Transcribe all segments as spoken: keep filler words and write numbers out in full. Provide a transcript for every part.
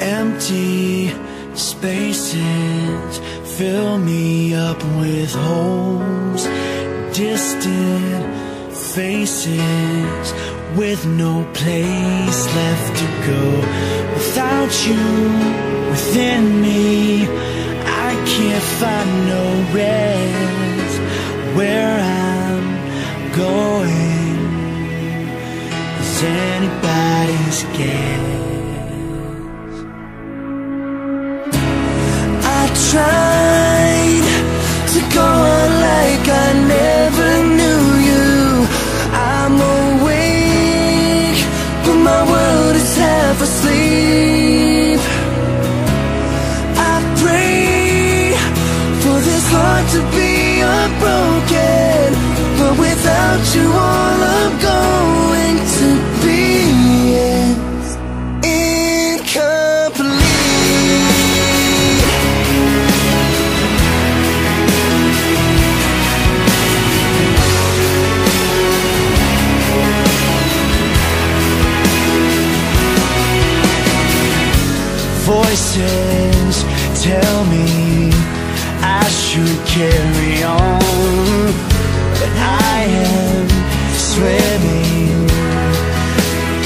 Empty spaces fill me up with holes, distant faces with no place left to go. Without you within me, I can't find no rest. Where I'm going is anybody's guess. Tried to go on like I never knew you. I'm awake, but my world is half asleep. I pray for this heart to be unbroken, but without you all I'm going to be is incomplete. Voices tell me I should carry on, but I am swimming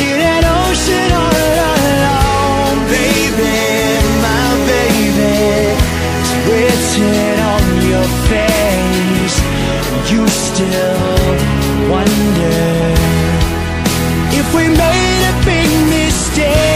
in an ocean all alone. Baby, my baby, it's written on your face. You still wonder if we made a big mistake.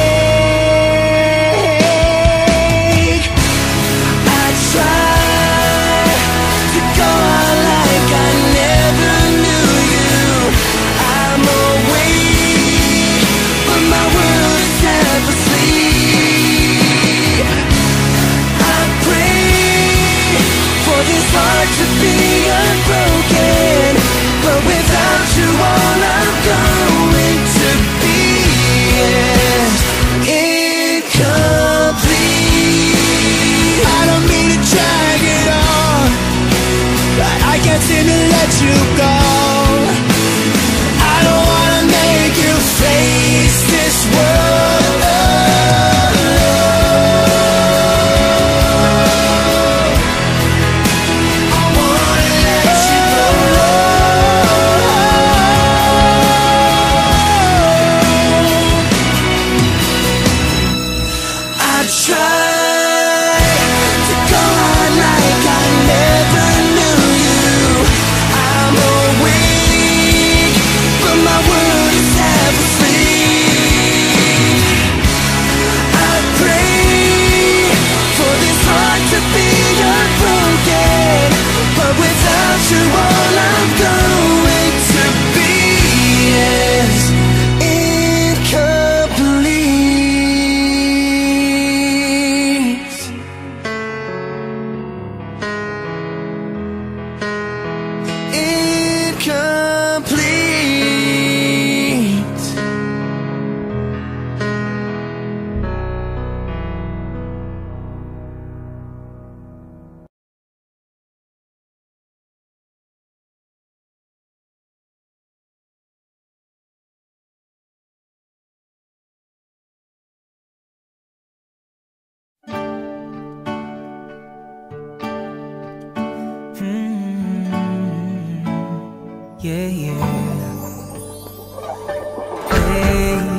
Yeah, yeah.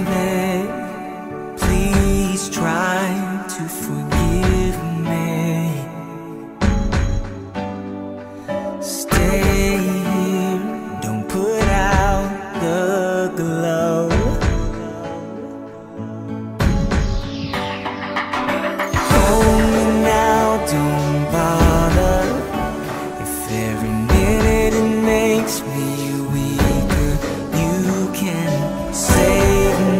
Baby, please try to forgive me. Stay here, don't put out the glow. Hold me now, don't bother. If every minute it makes me weaker, you can save me.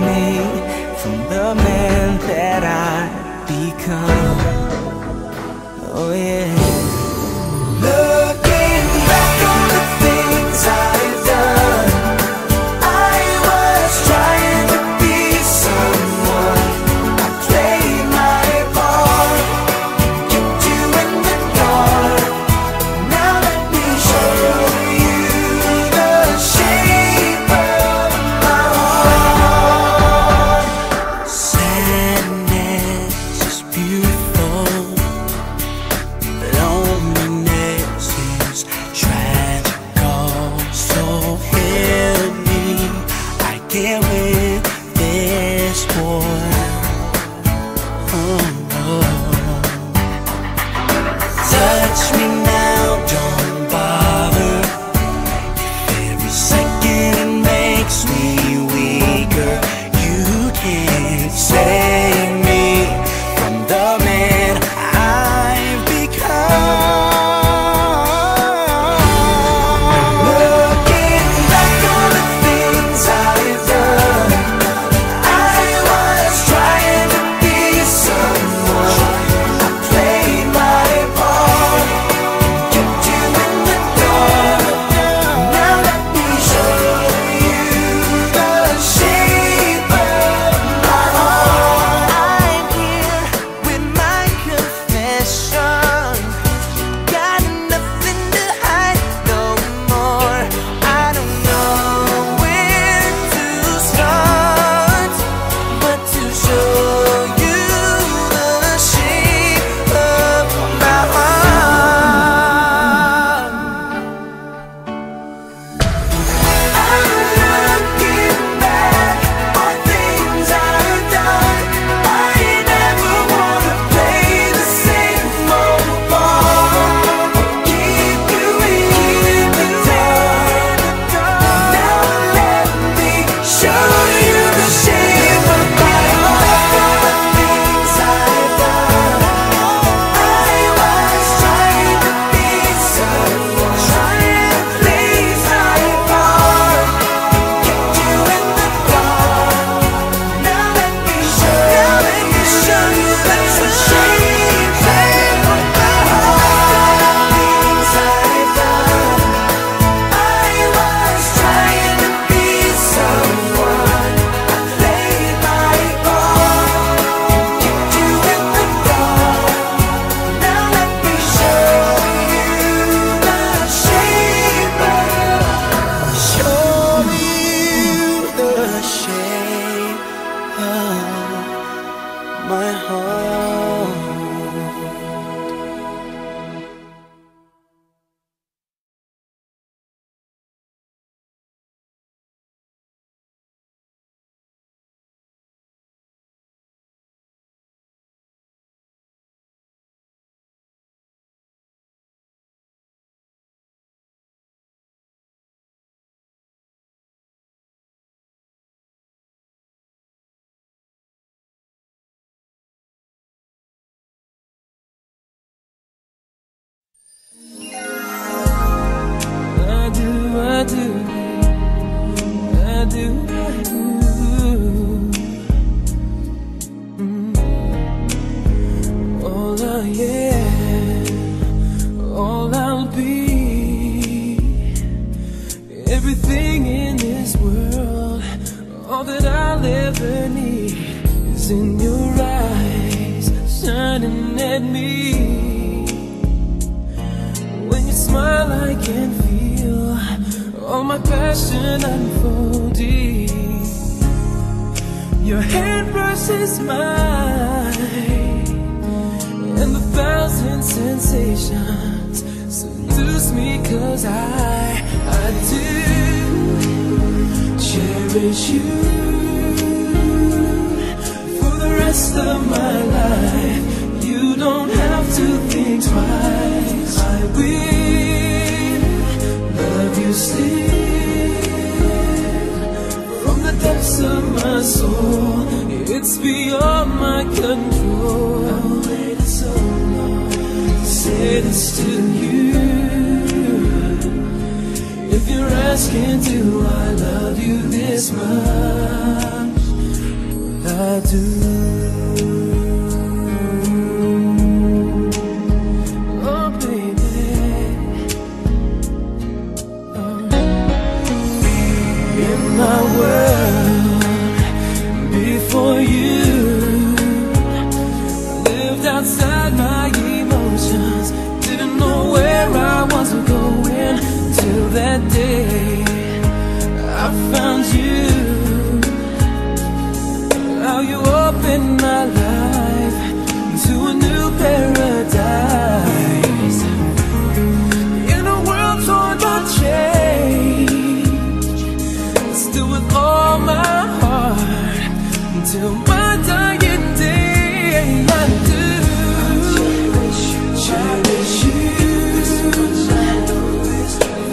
I do, I do, I do. Mm. All I am, all I'll be, everything in this world, all that I'll ever need is in your eyes, shining at me. When you smile, I can feel all my passion unfolding. Your hand brushes mine, and the thousand sensations seduce me, cause I, I do cherish you for the rest of my life. You don't have to think twice. I will love you still, of my soul, it's beyond my control. I've waited so long to say this to you. If you're asking, do I love you this much? Well, I do. Oh, baby. Oh. In my world, for you, lived outside my emotions, didn't know where I was going, till that day I found you. How you opened my life to a new paradise, in a world torn by change, still with all my till my dying day, I do cherish you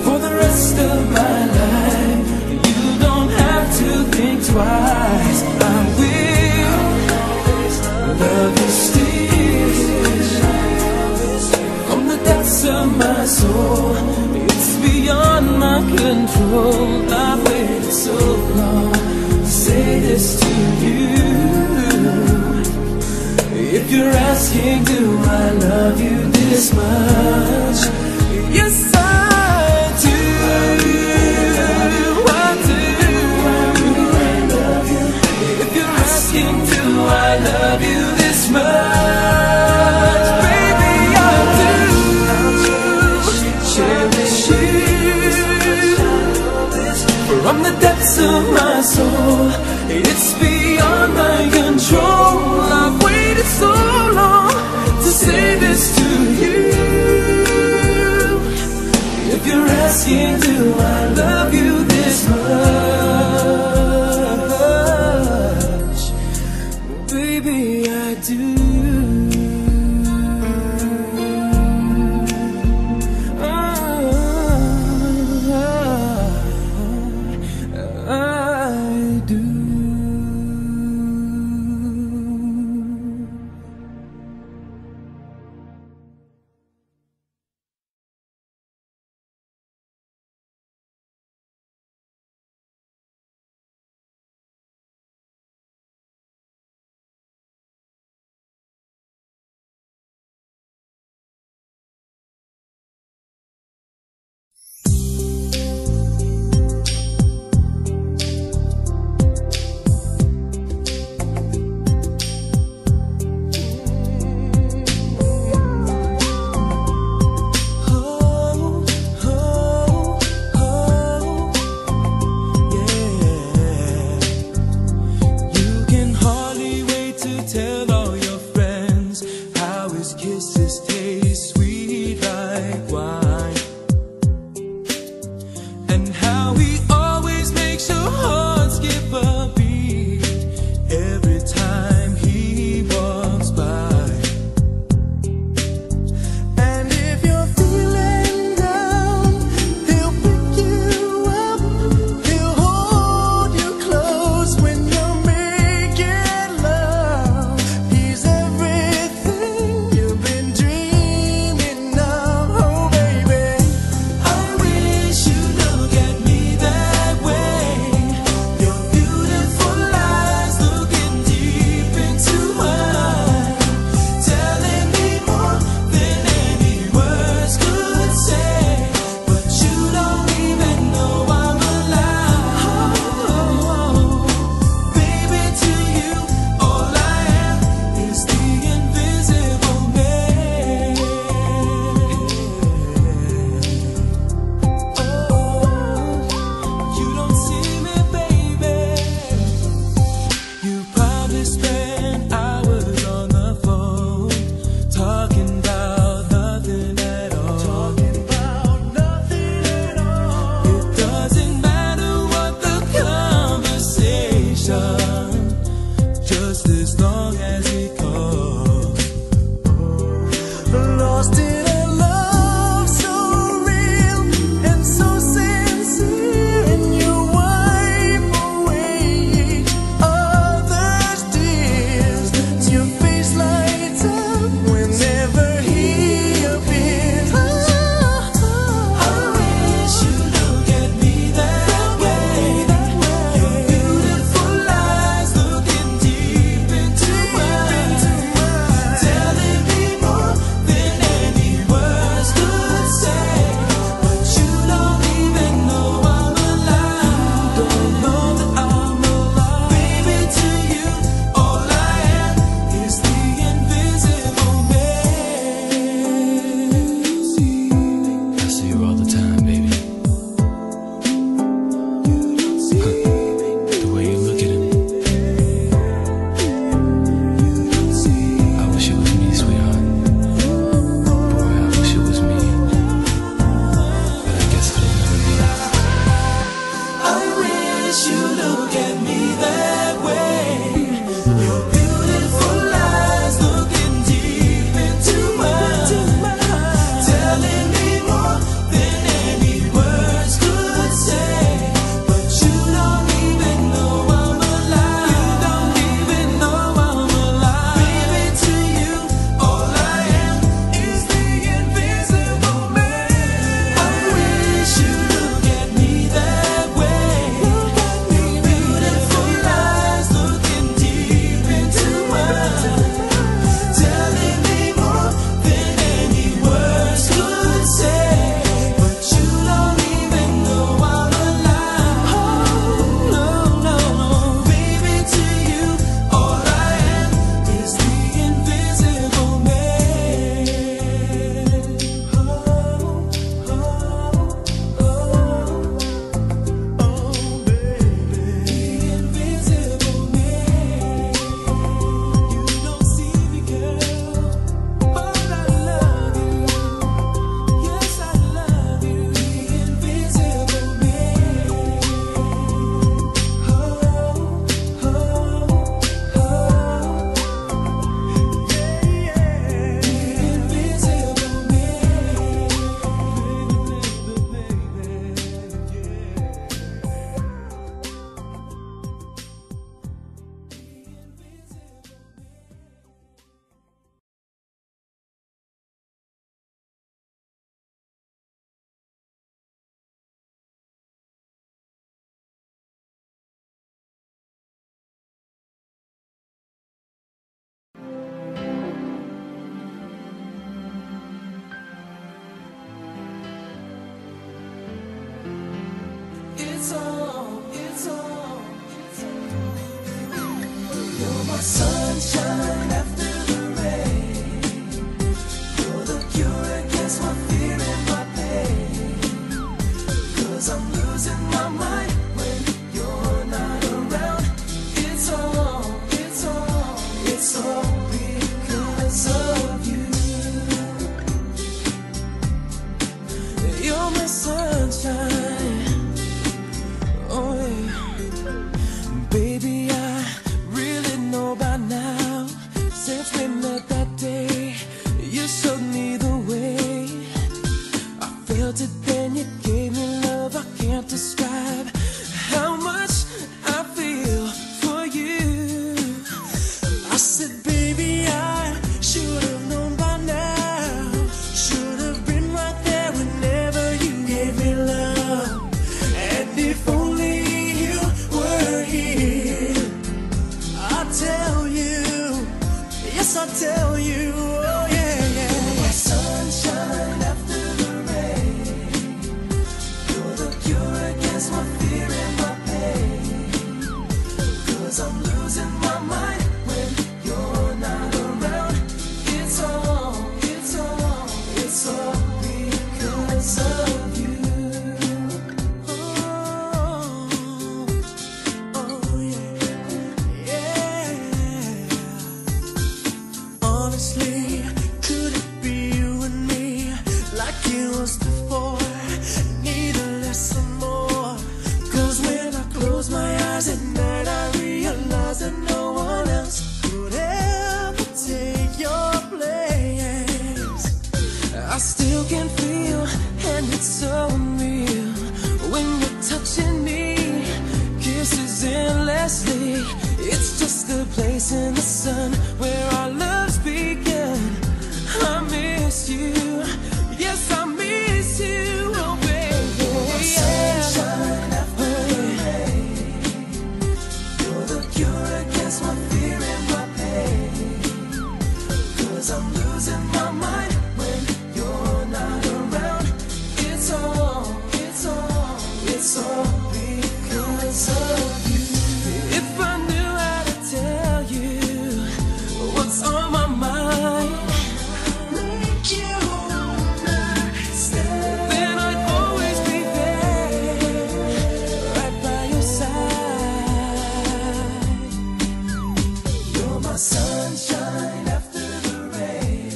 for the rest of my life. You don't have to think twice. I will love you still from the depths of my soul. It's beyond my control. I've waited so long, say this to you. If you're asking, do I love you this much? Yes, I do. I do. If you're asking, do I love you this much? Baby, I do. Cherish you from the depths of my soul. It's beyond my control. I've waited so long to say this to you. If you're asking, do I love you this much? Baby, I do. just as long as it goes. Lost in a love so real and so sincere, and you wipe away others' tears. Your face lights up whenever he appears. Oh, oh, oh. I wish you'd look at me that way. Your beautiful eyes looking deep into mine, telling me more than any words could say. But you don't even know I'm alive. Don't know that I'm alive. Baby, to you, all I am is the invisible man. I see you all the time, baby. The way you look at him. I wish it was me, sweetheart. Boy, I wish it was me. But I guess it'll never be. I wish you look at me that way. Your beautiful eyes looking deep into mine, telling me more than any words could say. But you don't even know I'm alive. You don't even know I'm alive. Baby, to you, all I am is the invisible man. I wish you look at me that way. Your beautiful eyes looking deep into mine, telling me more than any words could say. But you don't even know I'm alive. Oh, no, no, no. Baby, to you, all I am is the invisible man. Oh, oh, oh, oh, baby. The invisible man. You don't see me, girl, but I love you. Yes, I love you. The invisible man. Oh, oh, oh, yeah, yeah. The invisible man. Baby, baby, baby, yeah. It's all, it's all, it's all. You're my sunshine after the rain. You're the cure against my fear and my pain. 'Cause I'm losing my mind when you're not around. It's all, it's all, it's all because of you. You're my sunshine. Oh, yeah. Baby, I really know by now so real when you're touching me, kisses endlessly. It's just the place in the sun where our loves began. I miss you, yes, I miss you, oh baby. You're the sunshine after the rain. You're the cure against my fear and my pain. 'Cause I'm losing my mind. It's all because of you. If I knew how to tell you what's on my mind, make you understand, then I'd always be there, right by your side. You're my sunshine after the rain.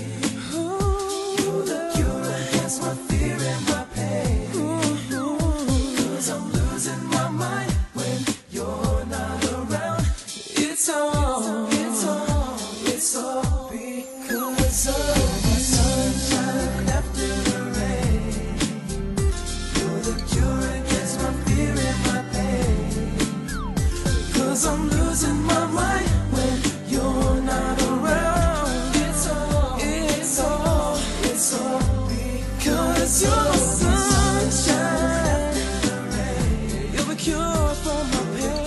You're the cure against my fear and my pain. It's all, it's all, it's all because of you. Sunshine after the rain. You're the cure against my fear and my pain. 'Cause I'm losing my mind when you're not around. It's all, it's all, it's all because you're sunshine after the rain. You're the cure for my pain.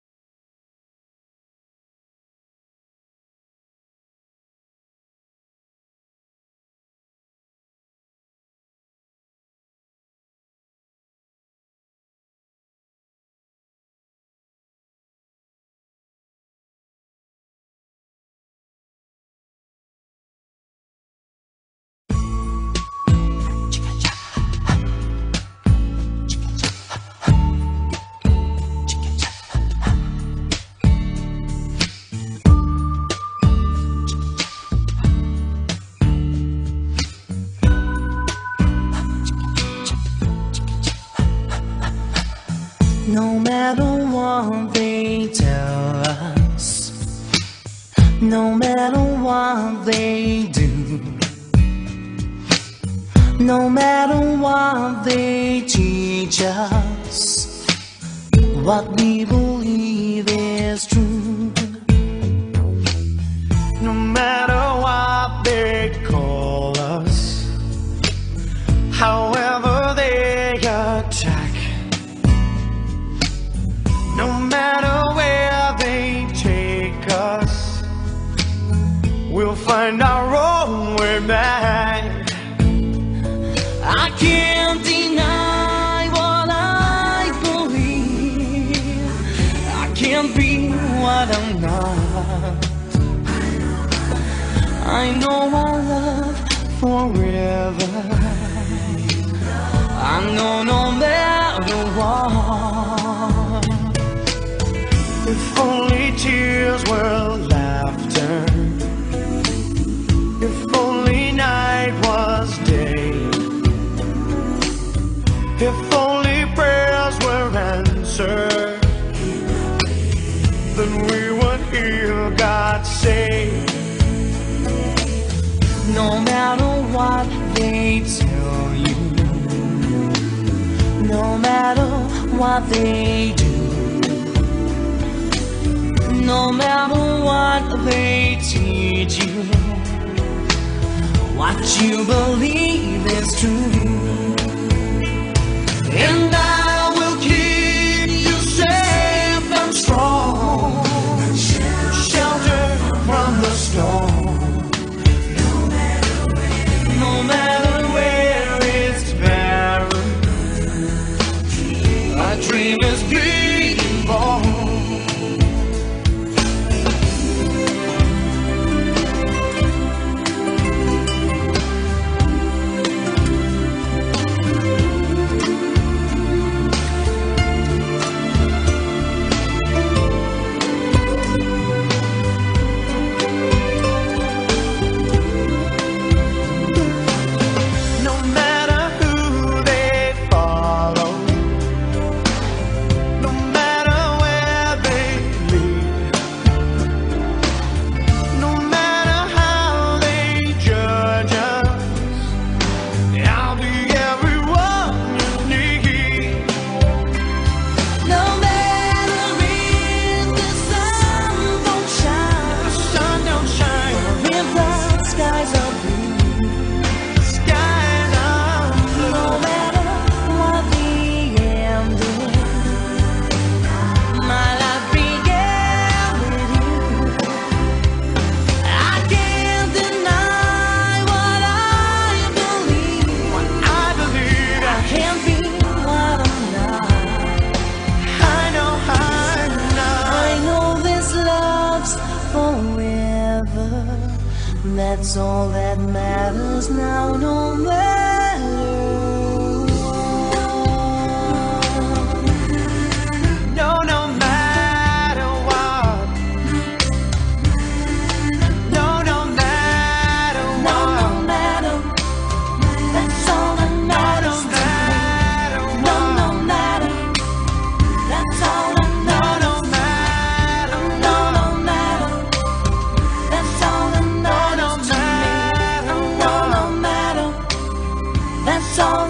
No matter what they tell us, no matter what they do, no matter what they teach us, what we believe is true. No matter what they call us, however they attack, no matter where they take us, we'll find our own way back. I can't deny what I believe. I can't be what I'm not. I know our love forever. I know no matter what. If only tears were laughter, if only night was day, if only prayers were answered, then we would hear God say. No matter what they tell you, no matter what they do, no matter what they teach you, what you believe is true. And I will keep you safe and strong, sheltered from the storm. No matter where it's barren, our dream is being born. No matter who That's all that matters now, no matter what. No, no matter what. No, no matter what. No, no matter. That's all that matters. No, no matter what. No, no matter. That's all that matters. No, no matter. No, no matter. That's all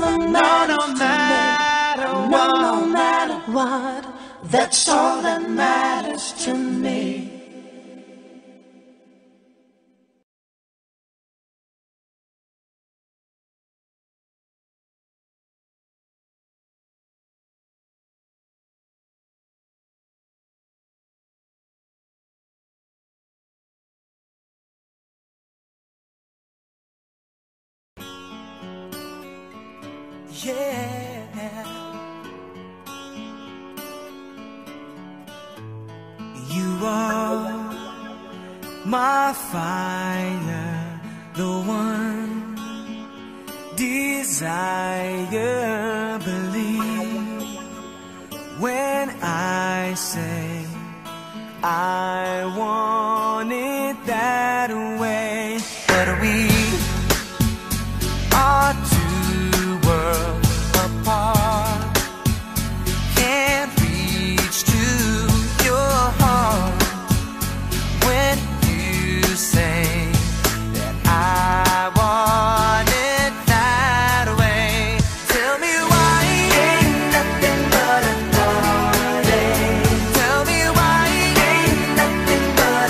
that matters. That's all that matters to me. No, no matter what. That's all that matters to me. No, no matter what. That's all that matters to me. Yeah, you are my fire, the one desire. Believe when I say I want it that way, but we are two apart, can't reach to your heart when you say that I want it that way. Tell me why ain't nothing but a heartache. Tell me why ain't nothing but a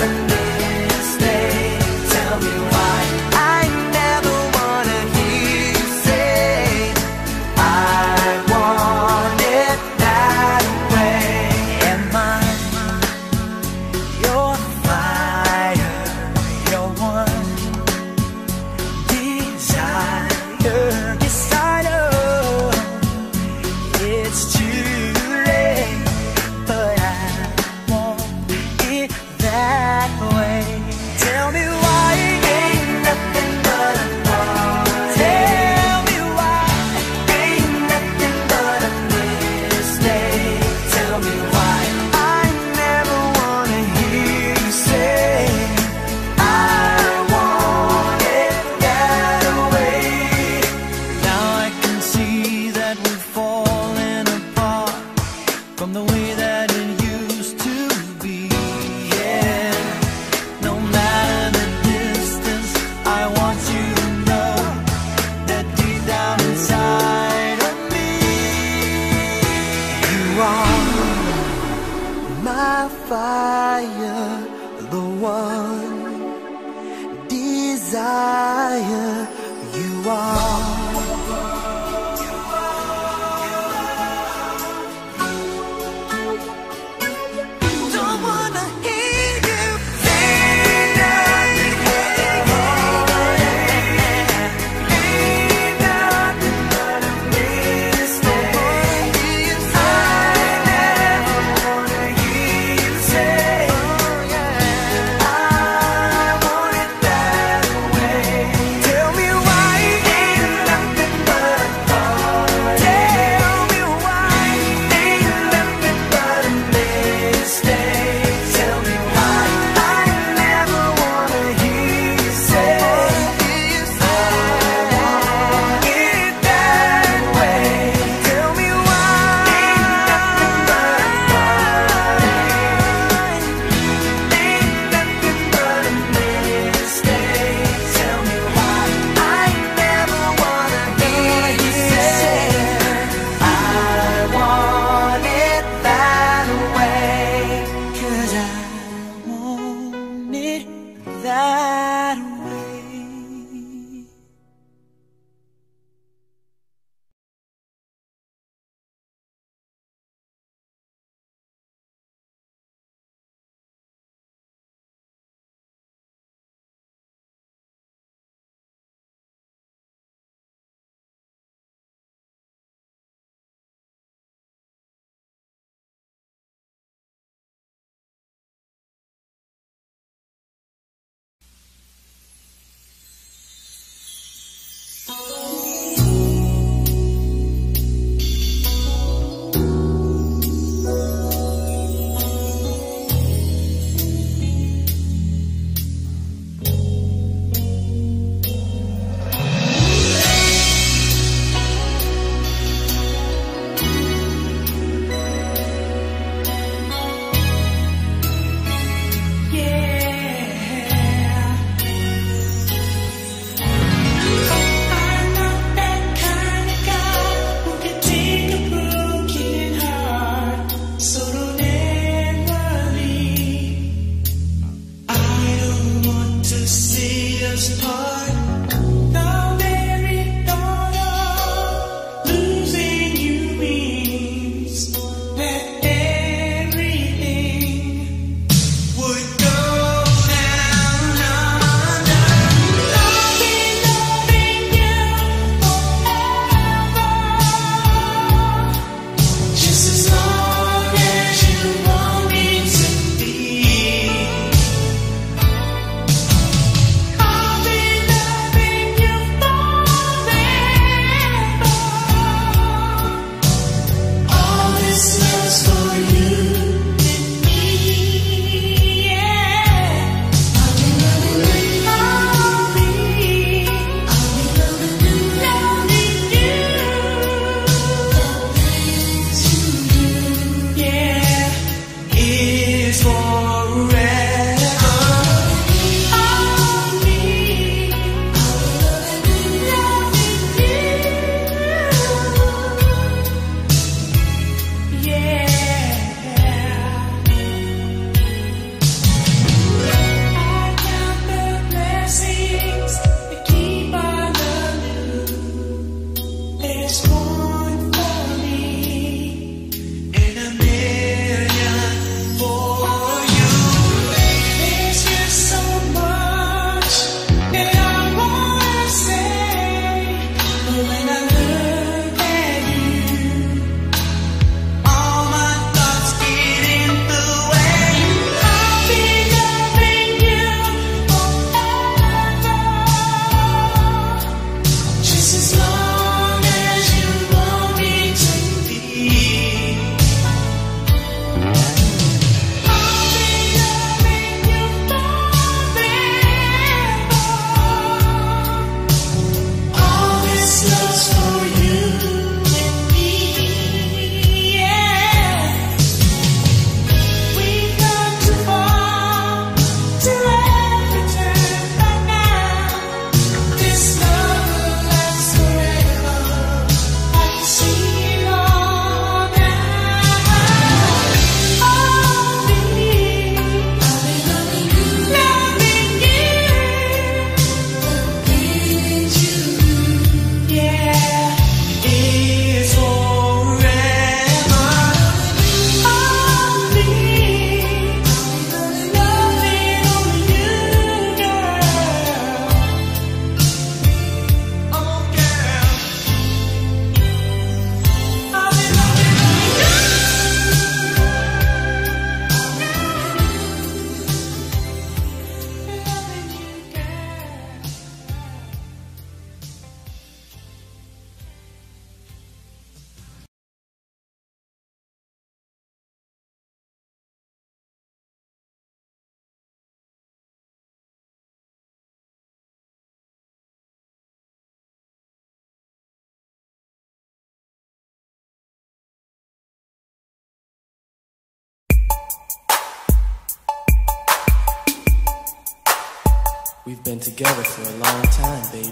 We've been together for a long time, baby.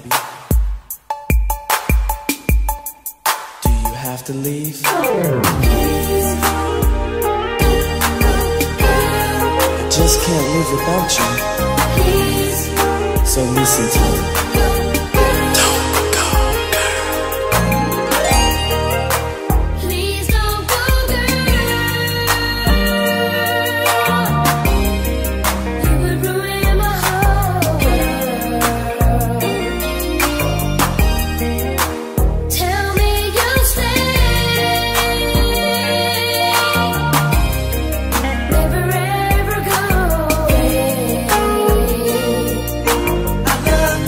Do you have to leave? I just can't live without you. So listen to me. Don't go, girl. Please don't go, girl. You would ruin never ever go away. I love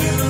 you.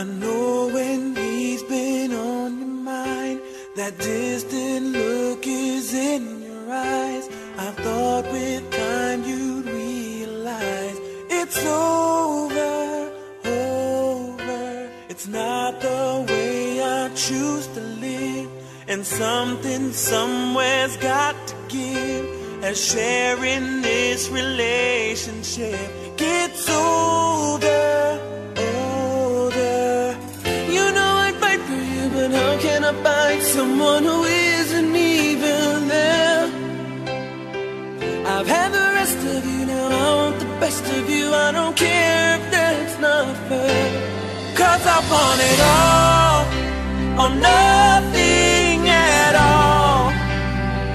I know when he's been on your mind, that distant look is in your eyes. I thought with time you'd realize it's over, over. It's not the way I choose to live, and something somewhere's got to give, as sharing this relationship gets older. But how can I fight someone who isn't even there? I've had the rest of you, now I want the best of you. I don't care if that's not fair, 'cause I want it all, or nothing at all.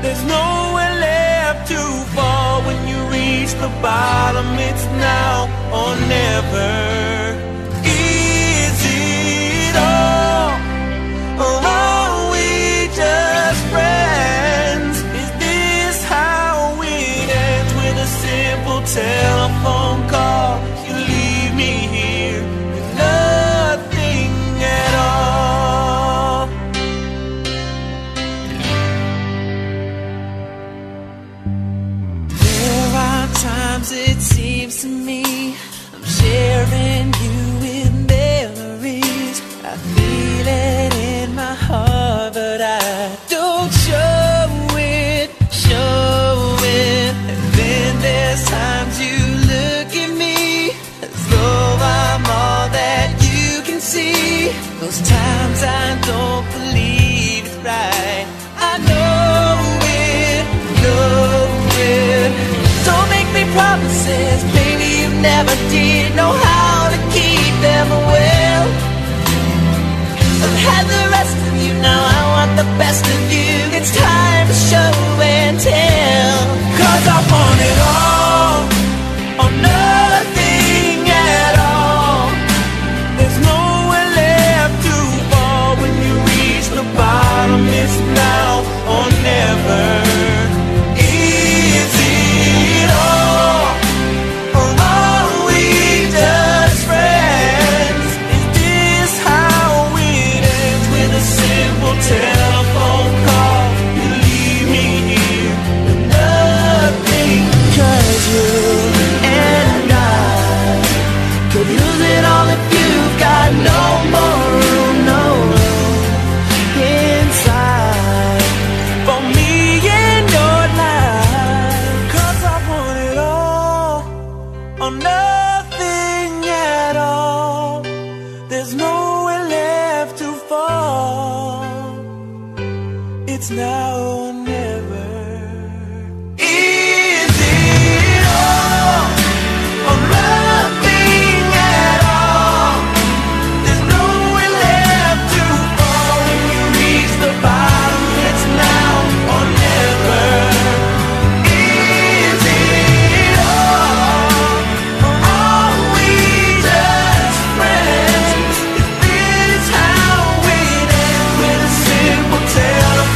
There's nowhere left to fall. When you reach the bottom, it's now or never. Telephone call, you leave me here with nothing at all. There are times it seems to me I'm sharing you in memories. I feel it in my heart, but I don't show it, show it. And then there's times see, those times I don't believe it's right. I know it, know it. Don't make me promises, baby, you never did know how to keep them well. I've had the rest of you, now I want the best of you. It's time to show and tell, 'cause I want it all, or nothing at all. There's no bottom is now or never. Is it all, or are we just friends? Is this how it ends, with a simple telephone call? You leave me here with nothing, 'cause you and I could lose it all if you've got no more room, no room. It's now or never. Is it all, or nothing at all? There's nowhere left to fall. When you reach the bottom, it's now or never. Is it all, or are we just friends? Is this how it ends, with a simple tale?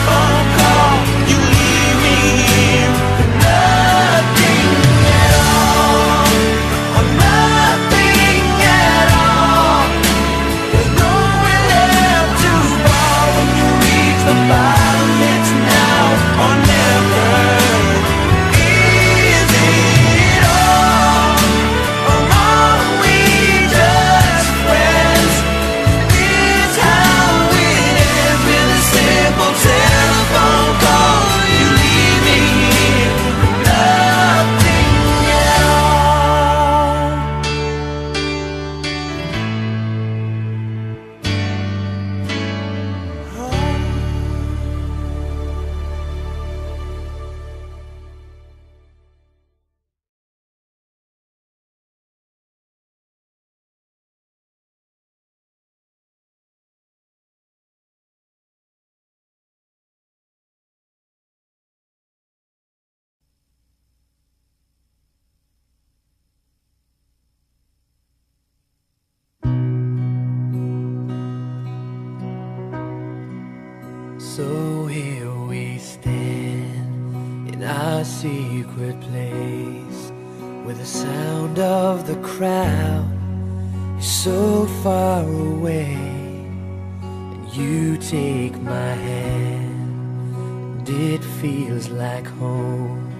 So here we stand in our secret place, where the sound of the crowd You're so far away, and you take my hand, and it feels like home.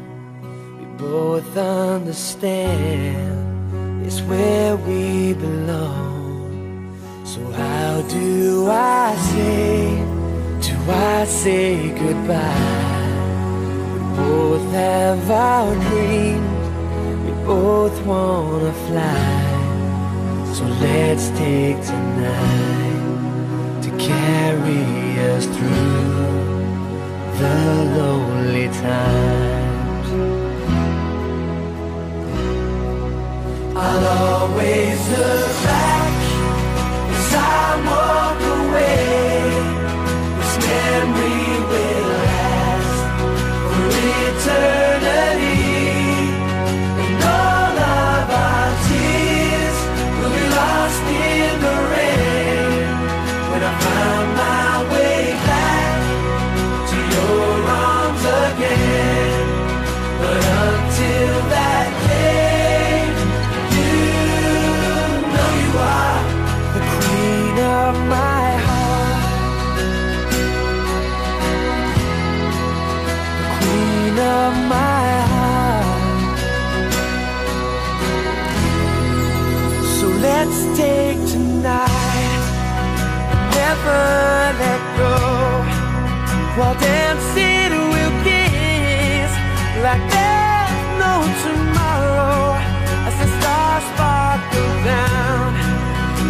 We both understand it's where we belong. So how do I say, do I say goodbye? We both have our dreams, we both wanna fly. So let's take tonight to carry us through the lonely times. I'll always look back as I walk away. This memory will last for eternity. Let go while dancing, we'll kiss like there's no tomorrow as the stars sparkle down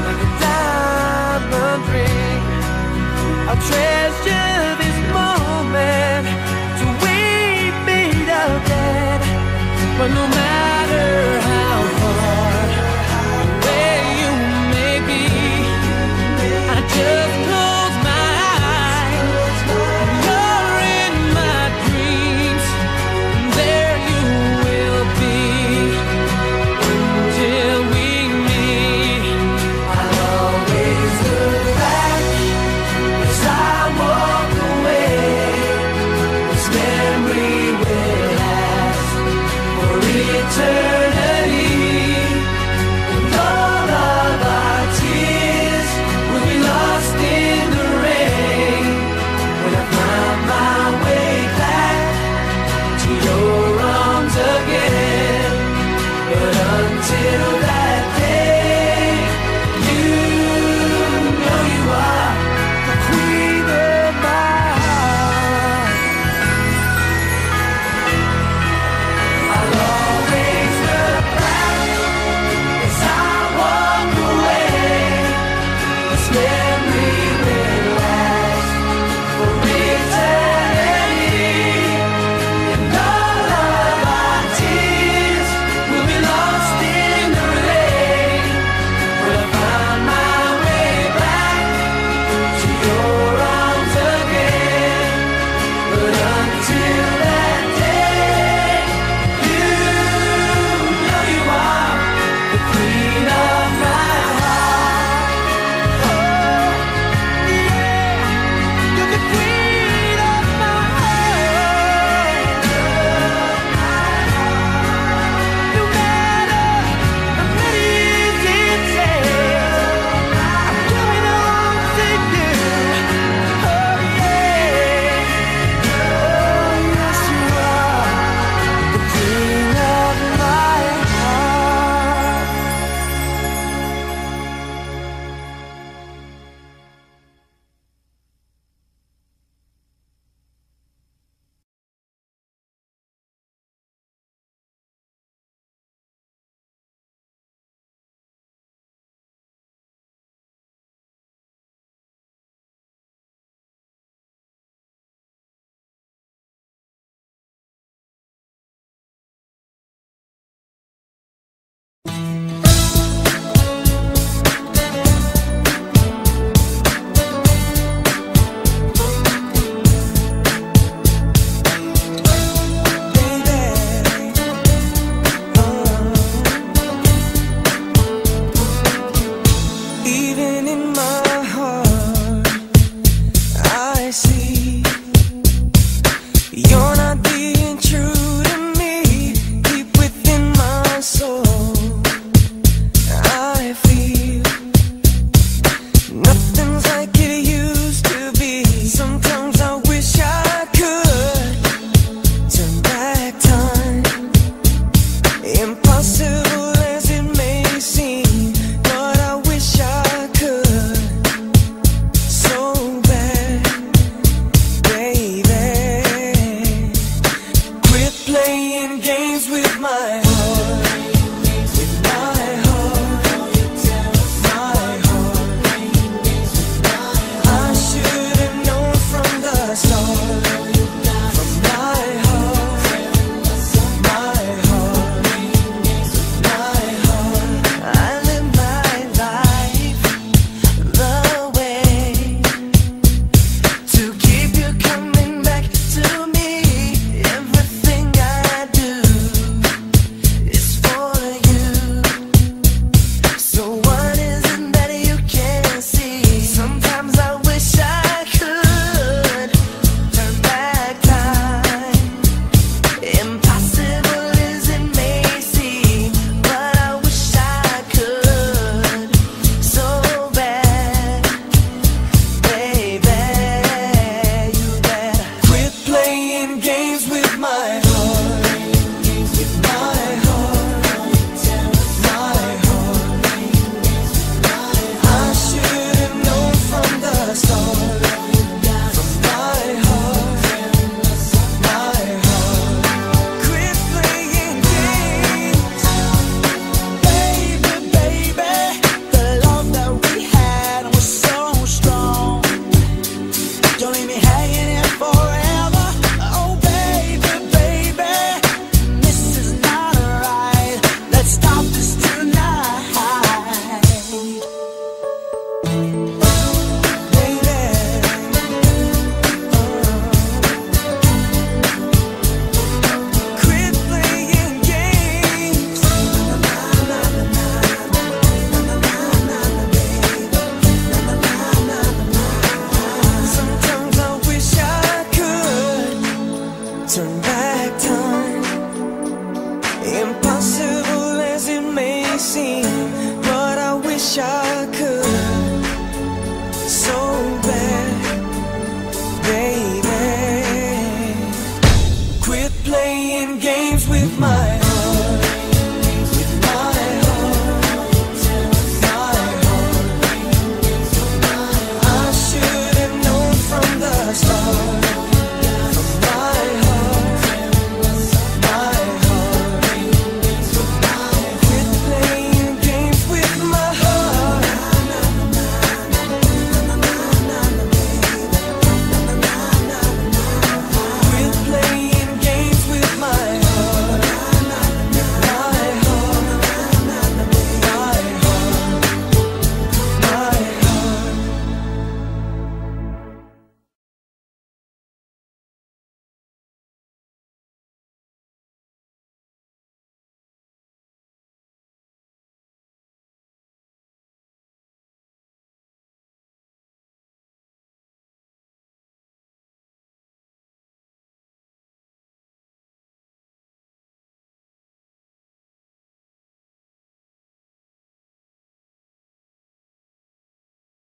like a diamond ring. I'll treasure this moment till we meet again. But no matter how far away you may be, I just be seen, but I wish I could so bad, baby. Quit playing games with my heart, with my heart, my heart. I should have known from the start.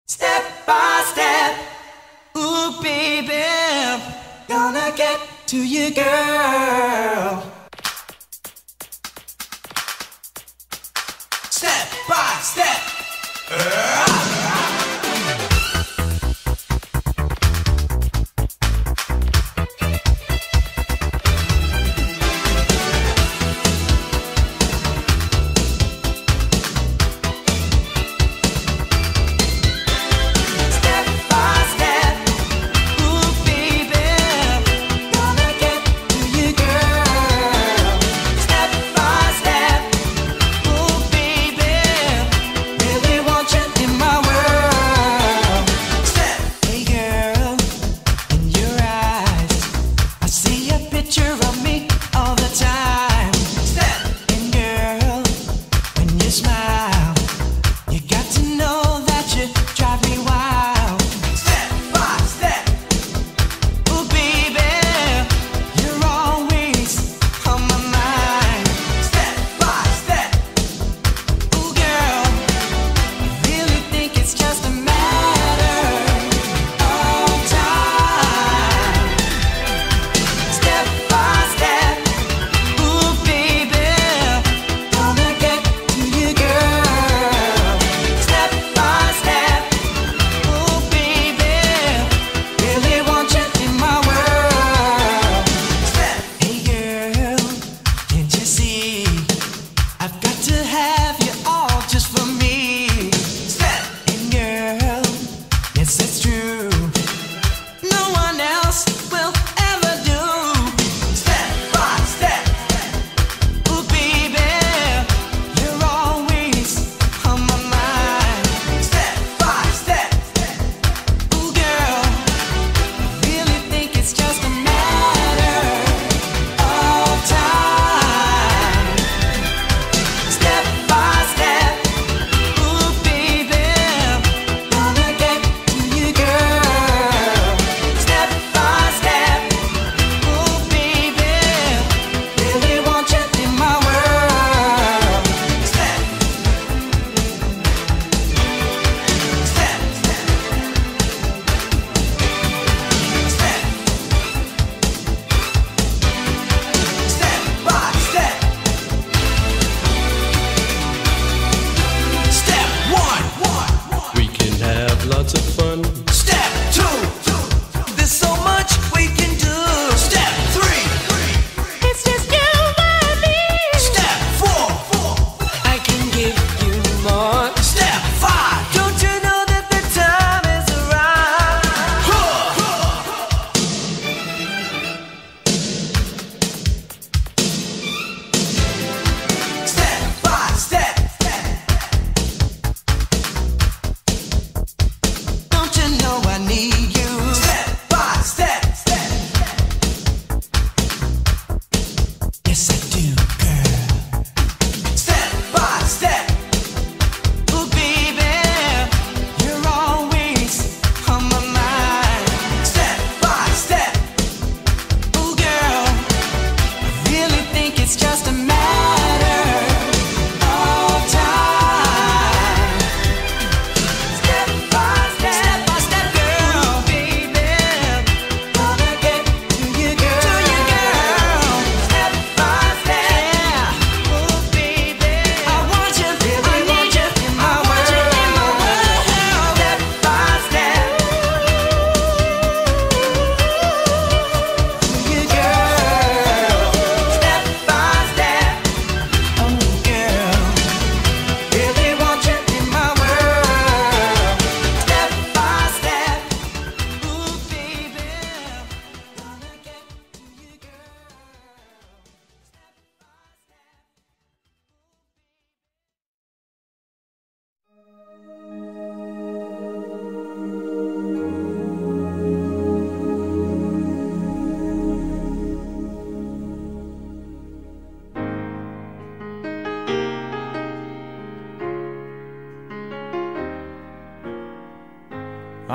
Step by step, ooh baby, gonna get to you, girl. Step by step. Uh-huh. Girl.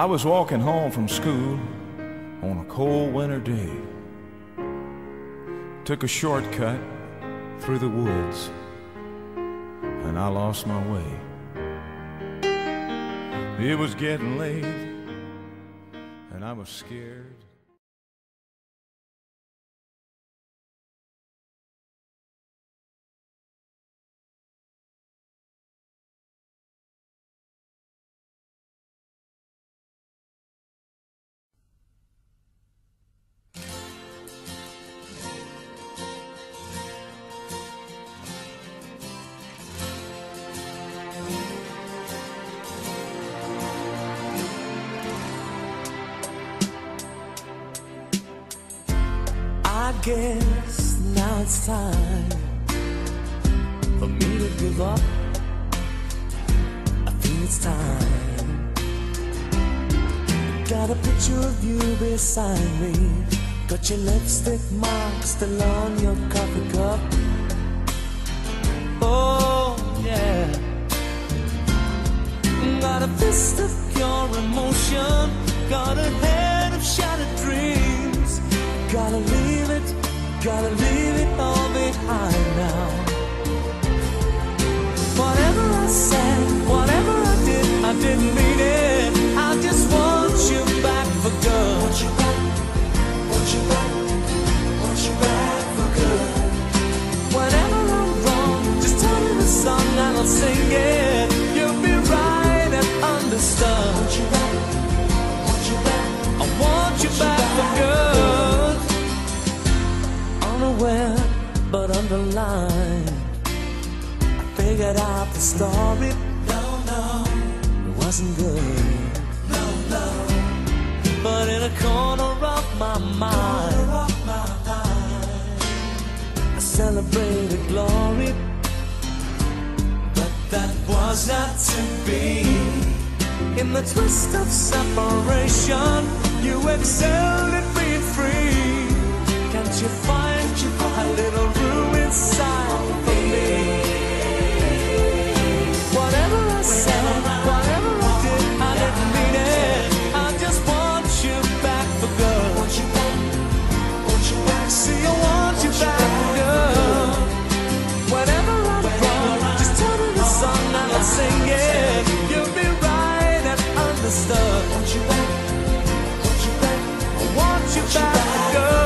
I was walking home from school on a cold winter day. Took a shortcut through the woods, and I lost my way. It was getting late, and I was scared. I guess now it's time for me to give up. I think it's time. Got a picture of you beside me, got your lipstick mark still on your coffee cup. Oh yeah, got a fist of pure emotion, got a head of shattered dreams. Gotta leave it, gotta leave it all behind now. Whatever I said, whatever I did, I didn't mean it. I just want you back for good. Want you back, want you back, want you back for good. Whenever I'm wrong, just tell me the song and I'll sing it. You'll be right and understood. Want you back, want you back, I want you back for good. Unaware, but underlined, I figured out the story. No, no, it wasn't good. No, no. But in a corner of my mind, of my mind I celebrated glory. But that was not to be. In the twist of separation, you excelled at being free. Can't you find a little room inside for me? Whatever I said, whatever I did, I didn't mean it. I just want you back for good. Want you back, want you back. See, I want you back for good. Whenever I'm wrong, just tell me the song and I'll sing it. You'll be right and understood. Want you back, want you back. I want you back for good.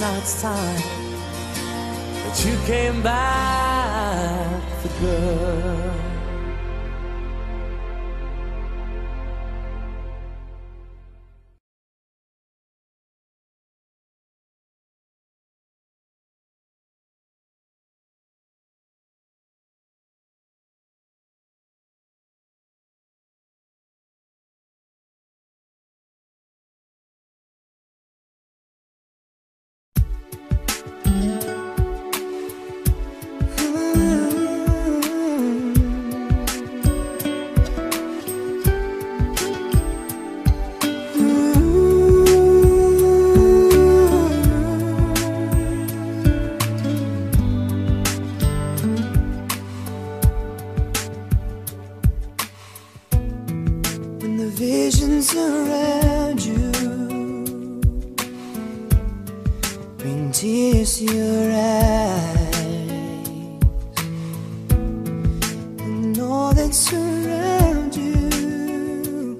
Now it's time that you came back for good. Mm-hmm. visions around you bring tears to your eyes, and all that's around you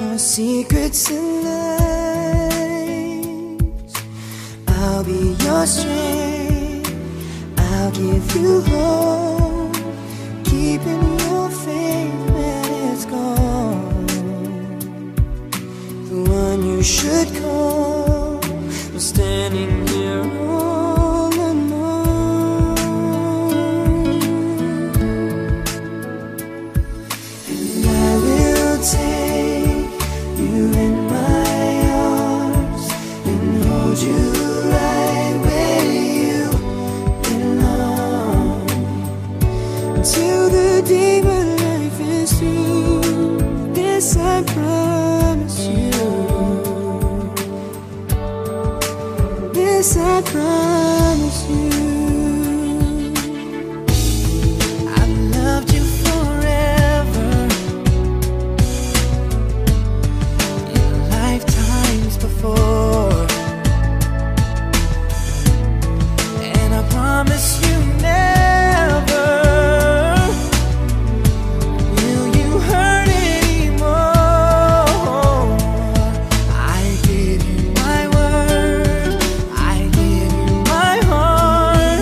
are secrets and lies. I'll be your strength, I'll give you hope, keeping your faith when it's gone. The one you should call, I'm standing here all alone. And I will take you in my arms and hold you right where you belong until the day my life is through. This I promise you. Yes, I promise you. I've loved you forever, in lifetimes before, and I promise you never will you hurt anymore. I give you my word, I give you my heart.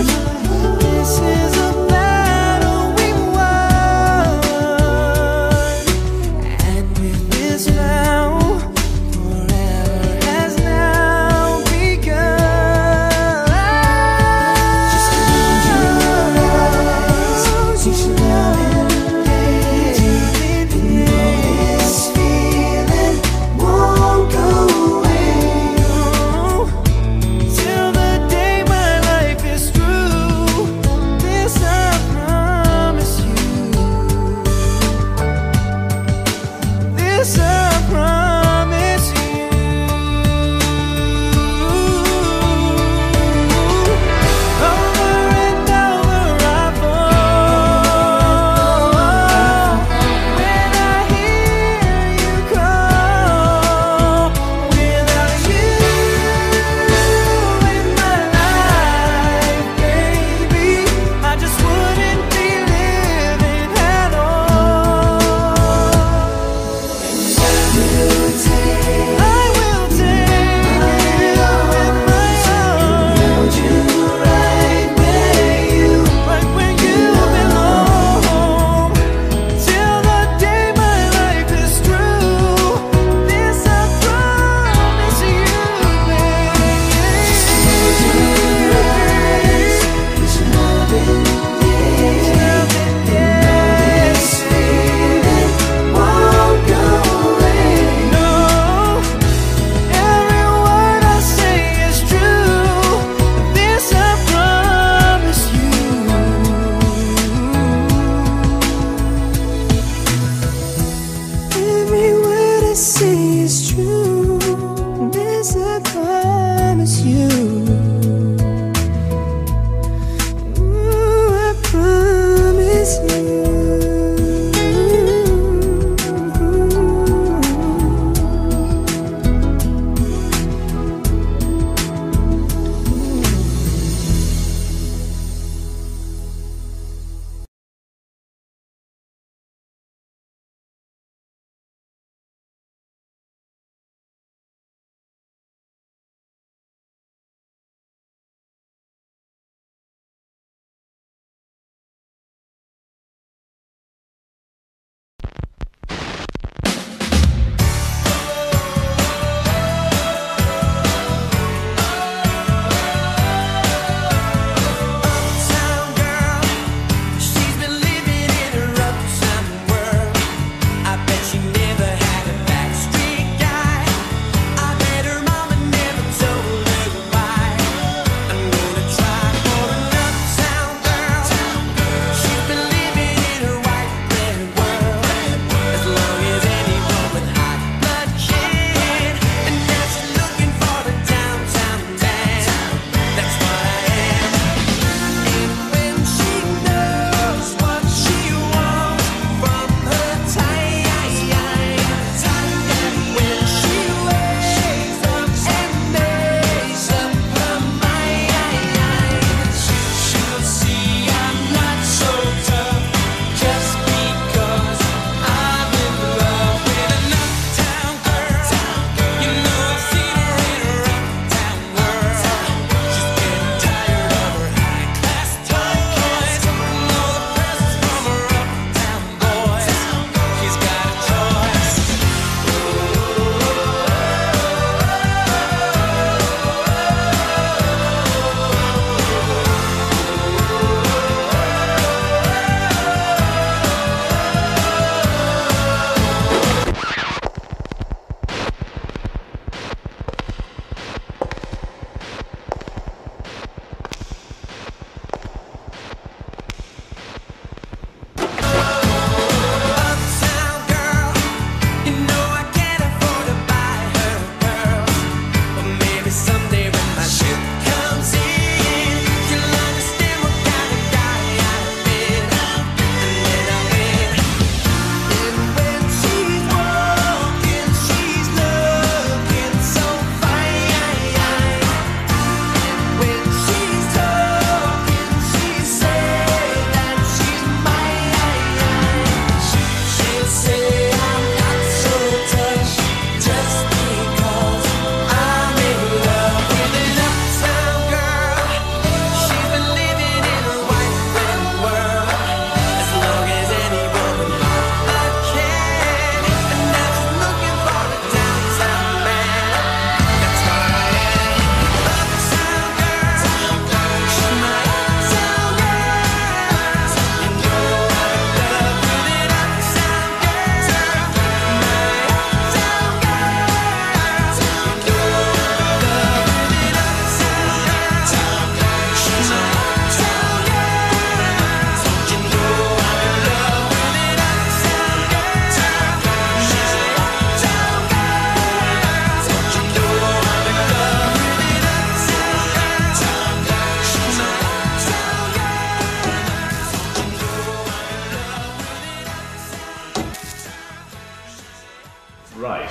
Right.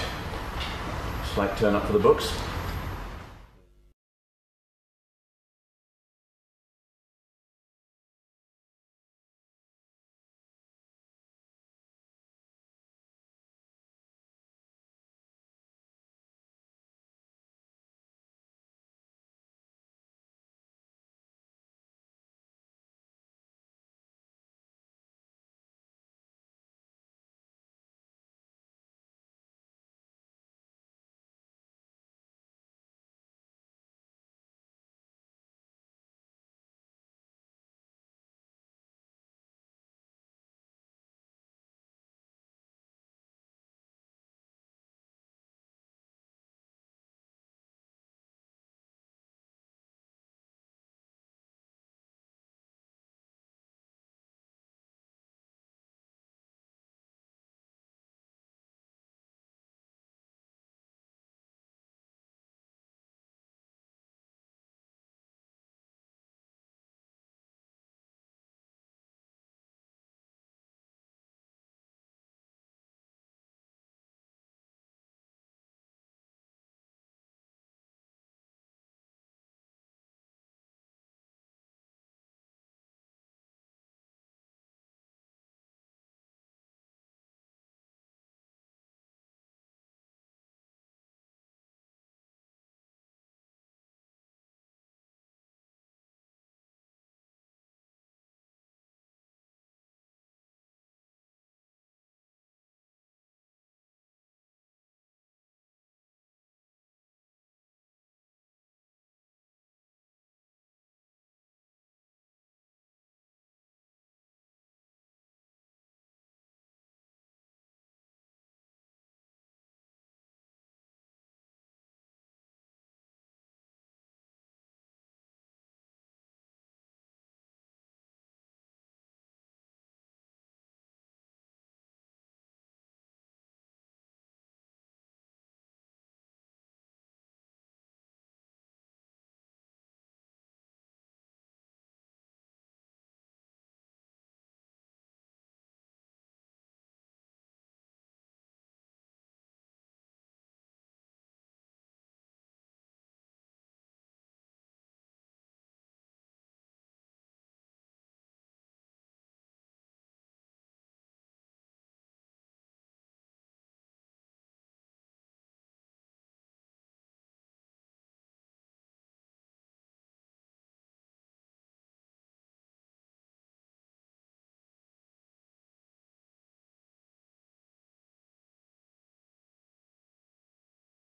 Slight turn up for the books.